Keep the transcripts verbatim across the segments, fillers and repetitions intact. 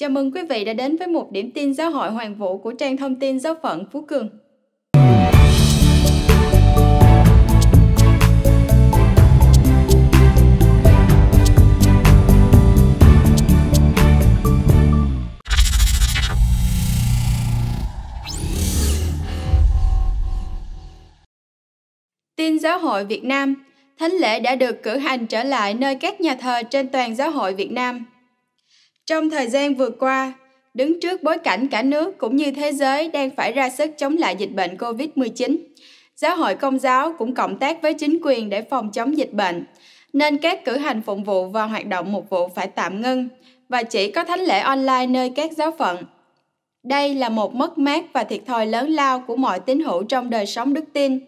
Chào mừng quý vị đã đến với một điểm tin giáo hội hoàn vũ của trang thông tin Giáo Phận Phú Cường. Tin Giáo hội Việt Nam, thánh lễ đã được cử hành trở lại nơi các nhà thờ trên toàn Giáo hội Việt Nam. Trong thời gian vừa qua, đứng trước bối cảnh cả nước cũng như thế giới đang phải ra sức chống lại dịch bệnh Covid mười chín, Giáo hội Công giáo cũng cộng tác với chính quyền để phòng chống dịch bệnh, nên các cử hành phụng vụ và hoạt động mục vụ phải tạm ngưng và chỉ có thánh lễ online nơi các giáo phận. Đây là một mất mát và thiệt thòi lớn lao của mọi tín hữu trong đời sống đức tin.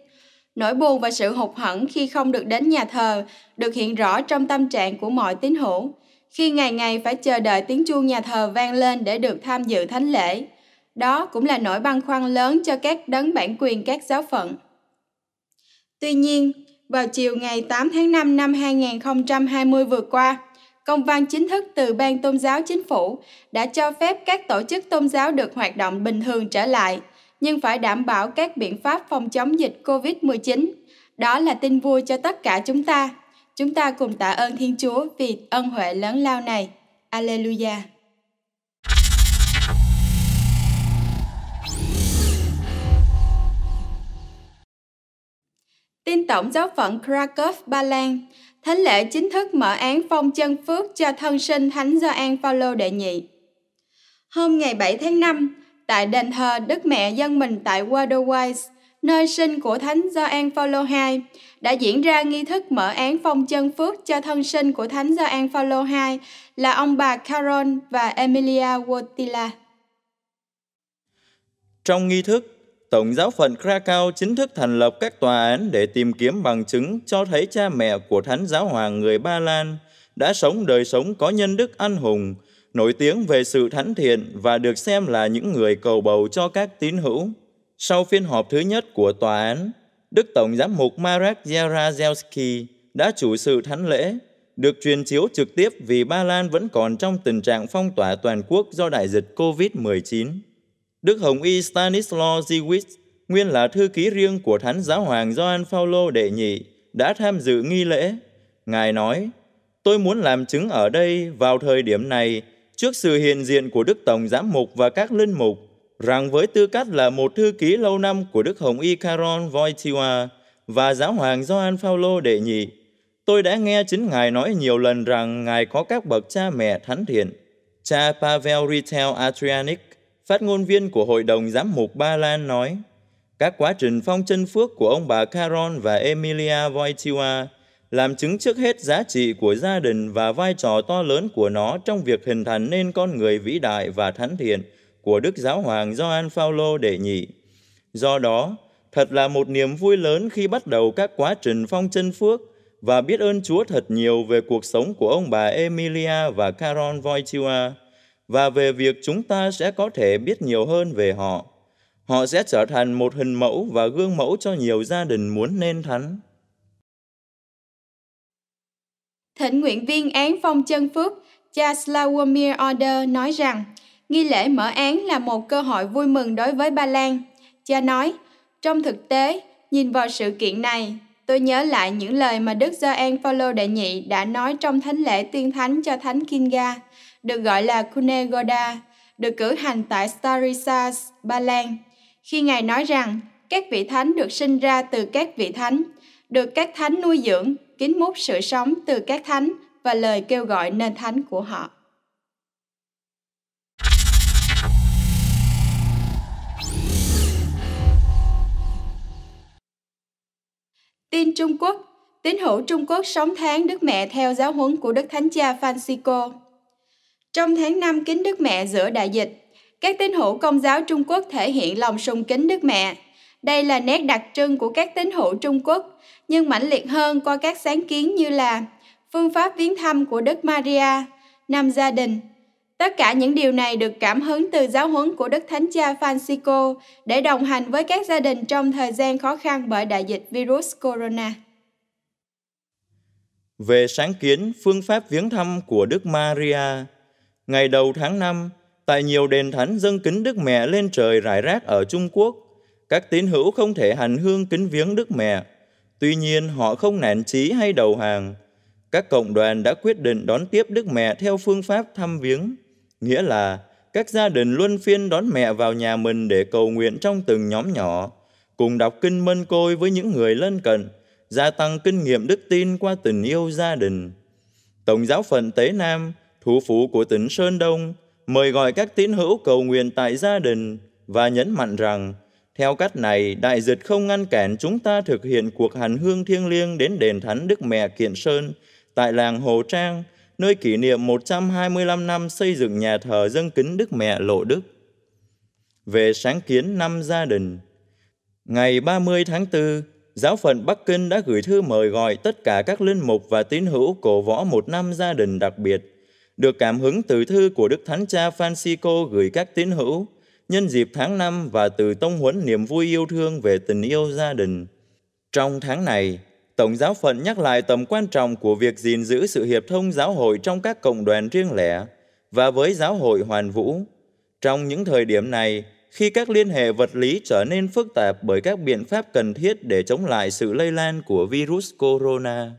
Nỗi buồn và sự hụt hẫng khi không được đến nhà thờ được hiện rõ trong tâm trạng của mọi tín hữu, khi ngày ngày phải chờ đợi tiếng chuông nhà thờ vang lên để được tham dự thánh lễ. Đó cũng là nỗi băn khoăn lớn cho các đấng bản quyền các giáo phận. Tuy nhiên, vào chiều ngày tám tháng năm năm hai nghìn không trăm hai mươi vừa qua, công văn chính thức từ Ban Tôn giáo Chính phủ đã cho phép các tổ chức tôn giáo được hoạt động bình thường trở lại, nhưng phải đảm bảo các biện pháp phòng chống dịch Covid mười chín. Đó là tin vui cho tất cả chúng ta. Chúng ta cùng tạ ơn Thiên Chúa vì ân huệ lớn lao này. Alleluia! Tin Tổng giáo phận Krakow, Ba Lan, thánh lễ chính thức mở án phong chân phước cho thân sinh Thánh Gioan Phaolô đệ nhị. Hôm ngày bảy tháng năm, tại đền thờ Đức Mẹ Dân Mình tại Wadowice, nơi sinh của Thánh Gioan Phaolô đệ nhị, đã diễn ra nghi thức mở án phong chân phước cho thân sinh của Thánh Gioan Phaolô đệ nhị là ông bà Karol và Emilia Wojtyla. Trong nghi thức, Tổng giáo phận Krakow chính thức thành lập các tòa án để tìm kiếm bằng chứng cho thấy cha mẹ của Thánh Giáo Hoàng người Ba Lan đã sống đời sống có nhân đức anh hùng, nổi tiếng về sự thánh thiện và được xem là những người cầu bầu cho các tín hữu. Sau phiên họp thứ nhất của tòa án, Đức Tổng giám mục Marek Jarecki đã chủ sự thánh lễ, được truyền chiếu trực tiếp vì Ba Lan vẫn còn trong tình trạng phong tỏa toàn quốc do đại dịch Covid mười chín. Đức Hồng y Stanislaw Dziwisz, nguyên là thư ký riêng của Thánh Giáo Hoàng Gioan Phaolô đệ nhị, đã tham dự nghi lễ. Ngài nói, "Tôi muốn làm chứng ở đây vào thời điểm này trước sự hiện diện của Đức Tổng giám mục và các linh mục, rằng với tư cách là một thư ký lâu năm của Đức Hồng y Karol Wojtyla và Giáo Hoàng Gioan Phaolô đệ nhị, tôi đã nghe chính Ngài nói nhiều lần rằng Ngài có các bậc cha mẹ thánh thiện." Cha Pavel Rytel Andrzejewski, phát ngôn viên của Hội đồng Giám mục Ba Lan nói, các quá trình phong chân phước của ông bà Karol và Emilia Wojtyla làm chứng trước hết giá trị của gia đình và vai trò to lớn của nó trong việc hình thành nên con người vĩ đại và thánh thiện của Đức Giáo Hoàng Gioan Phaolô đệ nhị. Do đó, thật là một niềm vui lớn khi bắt đầu các quá trình phong chân phước và biết ơn Chúa thật nhiều về cuộc sống của ông bà Emilia và Karol Wojtyla và về việc chúng ta sẽ có thể biết nhiều hơn về họ. Họ sẽ trở thành một hình mẫu và gương mẫu cho nhiều gia đình muốn nên thánh. Thỉnh nguyện viên án phong chân phước Chaslawomir Order nói rằng, nghi lễ mở án là một cơ hội vui mừng đối với Ba Lan. Cha nói, trong thực tế, nhìn vào sự kiện này, tôi nhớ lại những lời mà Đức Gioan Phaolô đệ nhị đã nói trong thánh lễ tuyên thánh cho Thánh Kinga, được gọi là Kunegoda, được cử hành tại Starica, Ba Lan. Khi Ngài nói rằng, các vị thánh được sinh ra từ các vị thánh, được các thánh nuôi dưỡng, kín mút sự sống từ các thánh và lời kêu gọi nên thánh của họ. Tin Trung Quốc, tín hữu Trung Quốc sống tháng Đức Mẹ theo giáo huấn của Đức Thánh Cha Phanxicô. Trong tháng năm kính Đức Mẹ giữa đại dịch, các tín hữu Công giáo Trung Quốc thể hiện lòng sùng kính Đức Mẹ. Đây là nét đặc trưng của các tín hữu Trung Quốc, nhưng mãnh liệt hơn qua các sáng kiến như là phương pháp viếng thăm của Đức Maria, năm gia đình. Tất cả những điều này được cảm hứng từ giáo huấn của Đức Thánh Cha Phanxicô để đồng hành với các gia đình trong thời gian khó khăn bởi đại dịch virus corona. Về sáng kiến phương pháp viếng thăm của Đức Maria, ngày đầu tháng năm, Tại nhiều đền thánh dâng kính Đức Mẹ lên trời rải rác ở Trung Quốc, các tín hữu không thể hành hương kính viếng Đức Mẹ. Tuy nhiên, họ không nản chí hay đầu hàng. Các cộng đoàn đã quyết định đón tiếp Đức Mẹ theo phương pháp thăm viếng, nghĩa là các gia đình luân phiên đón Mẹ vào nhà mình để cầu nguyện trong từng nhóm nhỏ, cùng đọc kinh Mân Côi với những người lân cận, gia tăng kinh nghiệm đức tin qua tình yêu gia đình. Tổng giáo phận Tế Nam, thủ phủ của tỉnh Sơn Đông, mời gọi các tín hữu cầu nguyện tại gia đình và nhấn mạnh rằng, theo cách này, đại dịch không ngăn cản chúng ta thực hiện cuộc hành hương thiêng liêng đến đền thánh Đức Mẹ Kiện Sơn tại làng Hồ Trang, nơi kỷ niệm một trăm hai mươi lăm năm xây dựng nhà thờ dâng kính Đức Mẹ Lộ Đức. Về sáng kiến năm gia đình, ngày ba mươi tháng tư, Giáo phận Bắc Kinh đã gửi thư mời gọi tất cả các linh mục và tín hữu cổ võ một năm gia đình đặc biệt. Được cảm hứng từ thư của Đức Thánh Cha Phanxicô gửi các tín hữu nhân dịp tháng năm và từ tông huấn niềm vui yêu thương về tình yêu gia đình. Trong tháng này, Tổng giáo phận nhắc lại tầm quan trọng của việc gìn giữ sự hiệp thông giáo hội trong các cộng đoàn riêng lẻ và với giáo hội hoàn vũ. Trong những thời điểm này, khi các liên hệ vật lý trở nên phức tạp bởi các biện pháp cần thiết để chống lại sự lây lan của virus corona.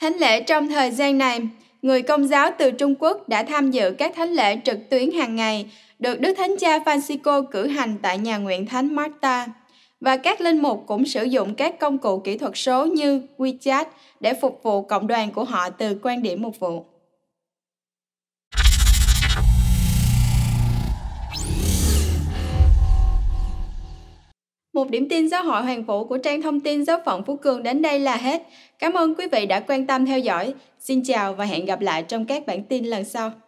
Thánh lễ trong thời gian này, người Công giáo từ Trung Quốc đã tham dự các thánh lễ trực tuyến hàng ngày được Đức Thánh Cha Phanxicô cử hành tại nhà nguyện Thánh Marta, và các linh mục cũng sử dụng các công cụ kỹ thuật số như WeChat để phục vụ cộng đoàn của họ từ quan điểm mục vụ. Một điểm tin giáo hội hoàn vũ của trang thông tin Giáo phận Phú Cường đến đây là hết. Cảm ơn quý vị đã quan tâm theo dõi. Xin chào và hẹn gặp lại trong các bản tin lần sau.